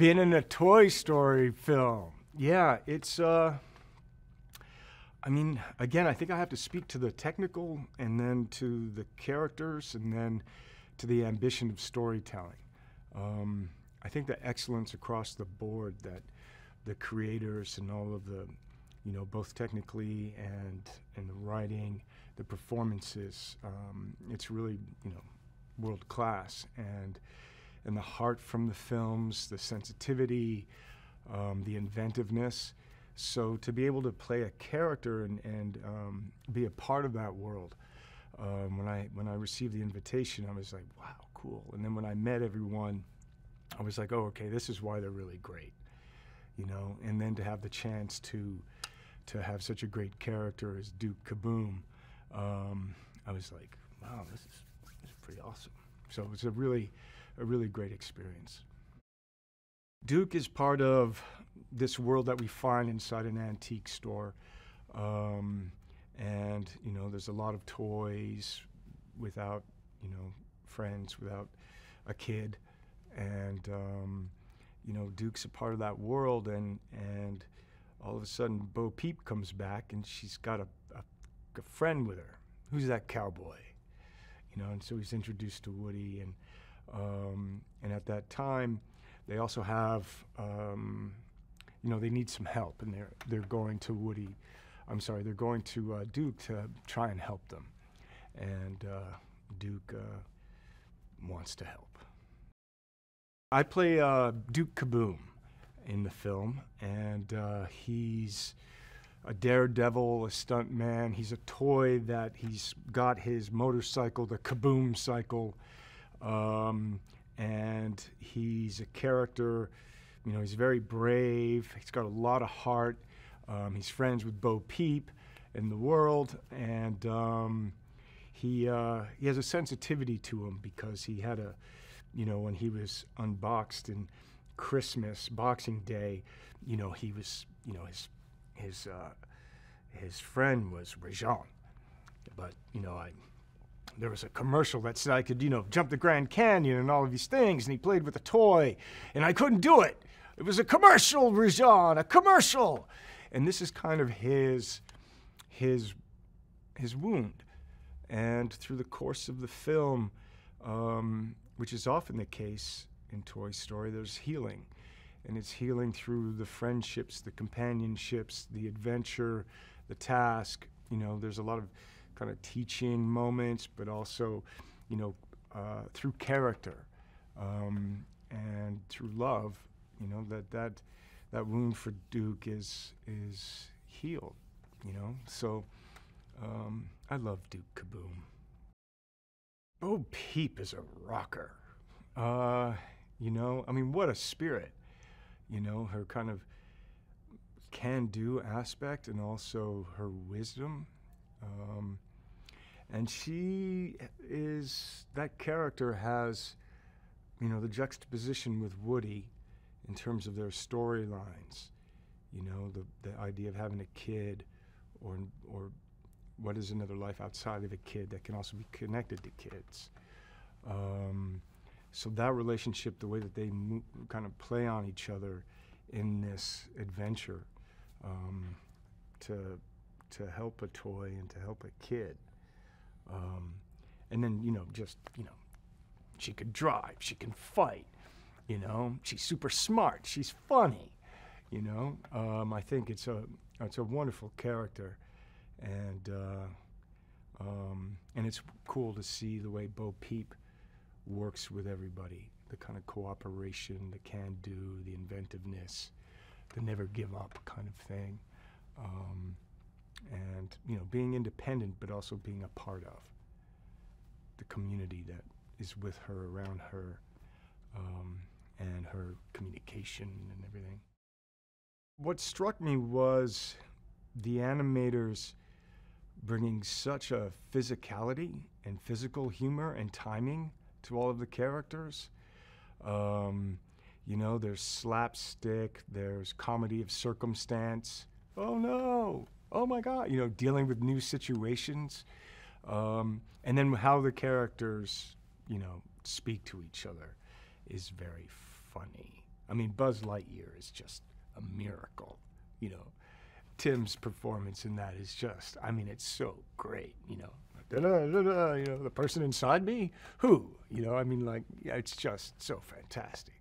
been in a Toy Story film. Yeah, it's, I mean, again, I think I have to speak to the technical and then to the characters and then to the ambition of storytelling. I think the excellence across the board that the creators and all of the, you know, both technically and the writing, the performances, it's really, you know, world class. And the heart from the films, the sensitivity, the inventiveness. So to be able to play a character and be a part of that world, when I received the invitation, I was like, wow, cool. And then when I met everyone, I was like, oh, okay, this is why they're really great, you know. And then to have the chance to have such a great character as Duke Caboom, I was like, wow, this is pretty awesome. So it was a really great experience. Duke is part of this world that we find inside an antique store, and you know, there's a lot of toys without, you know, friends, without a kid, and you know, Duke's a part of that world, and all of a sudden Bo Peep comes back and she's got a friend with her. Who's that cowboy? You know, and so he's introduced to Woody, and at that time, they also have, you know, they need some help, and they're going to Duke to try and help them, and Duke wants to help. I play Duke Caboom in the film, and he's a daredevil, a stuntman. He's a toy that he's got his motorcycle, the Caboom Cycle. And he's a character, you know, he's very brave, he's got a lot of heart, he's friends with Bo Peep in the world, and he has a sensitivity to him because he had a, you know, when he was unboxed in Christmas, Boxing Day, you know, he was, you know, his friend was Réjean, but, you know, there was a commercial that said I could, you know, jump the Grand Canyon and all of these things, and he played with a toy, and I couldn't do it. It was a commercial, Réjean, a commercial. And this is kind of his wound. And through the course of the film, which is often the case in Toy Story, there's healing. And it's healing through the friendships, the companionships, the adventure, the task. You know, there's a lot of kind of teaching moments, but also, you know, through character and through love, you know, that wound for Duke is healed, you know. So I love Duke Caboom. Bo Peep is a rocker. You know, I mean, what a spirit. You know, her kind of can-do aspect and also her wisdom. And she is, that character has, you know, the juxtaposition with Woody in terms of their storylines, you know, the idea of having a kid or what is another life outside of a kid that can also be connected to kids. So that relationship, the way that they kind of play on each other in this adventure to help a toy and to help a kid. And then, you know, just, you know, she could drive, she can fight, you know, she's super smart, she's funny, you know. I think it's a wonderful character, and it's cool to see the way Bo Peep works with everybody, the kind of cooperation, the can-do, the inventiveness, the never give up kind of thing. And, you know, being independent, but also being a part of the community that is with her, around her, and her communication and everything. What struck me was the animators bringing such a physicality and physical humor and timing to all of the characters. You know, there's slapstick, there's comedy of circumstance. Oh no! Oh my God, you know, dealing with new situations, and then how the characters, you know, speak to each other is very funny. I mean, Buzz Lightyear is just a miracle, you know. Tim's performance in that is just, I mean, it's so great, you know. You know, the person inside me, who? You know, I mean, like, yeah, it's just so fantastic.